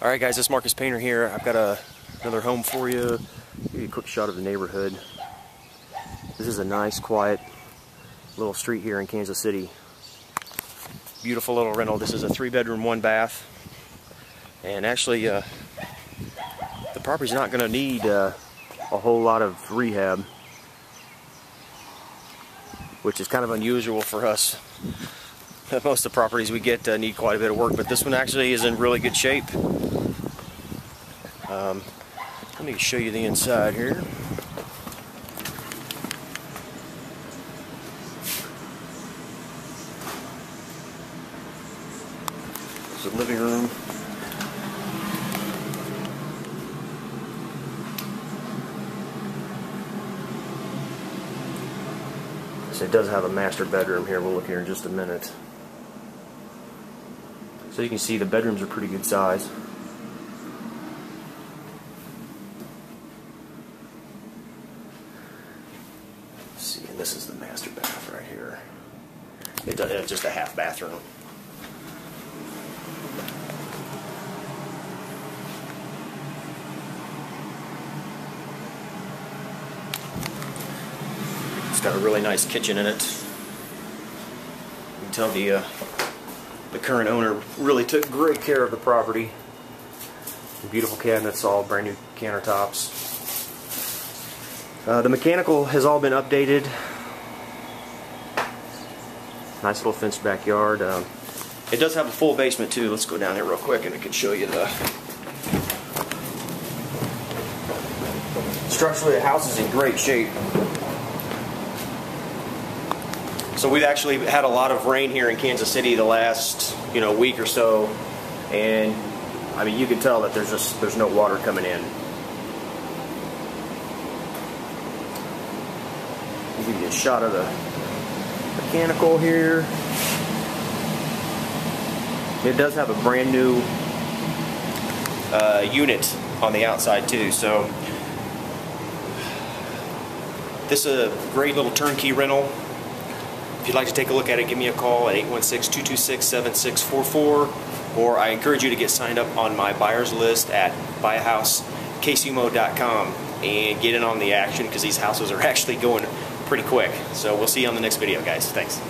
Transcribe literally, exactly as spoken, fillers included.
All right, guys, this is Marcus Painter here. I've got a, another home for you. Give you a quick shot of the neighborhood. This is a nice, quiet little street here in Kansas City. Beautiful little rental. This is a three-bedroom, one-bath. And actually, uh, the property's not going to need uh, a whole lot of rehab, which is kind of unusual for us. Most of the properties we get uh, need quite a bit of work, but this one actually is in really good shape. Um, let me show you the inside here. It's a living room. So it does have a master bedroom here. We'll look here in just a minute. So you can see the bedrooms are pretty good size. Let's see, and this is the master bath right here. It does, it's just a half bathroom. It's got a really nice kitchen in it. You can tell the uh, the current owner really took great care of the property. Beautiful cabinets, all brand new countertops. Uh, the mechanical has all been updated. Nice little fenced backyard. Um, it does have a full basement too. Let's go down there real quick and I can show you the. Structurally, the house is in great shape. So we've actually had a lot of rain here in Kansas City the last, you know, week or so, and I mean you can tell that there's just there's no water coming in. I'll give you a shot of the mechanical here. It does have a brand new uh, unit on the outside too, so this is a great little turnkey rental. If you'd like to take a look at it, give me a call at eight one six, two two six, seven six four four, or I encourage you to get signed up on my buyers list at buy a house c c m o dot com and get in on the action because these houses are actually going pretty quick. So we'll see you on the next video, guys. Thanks.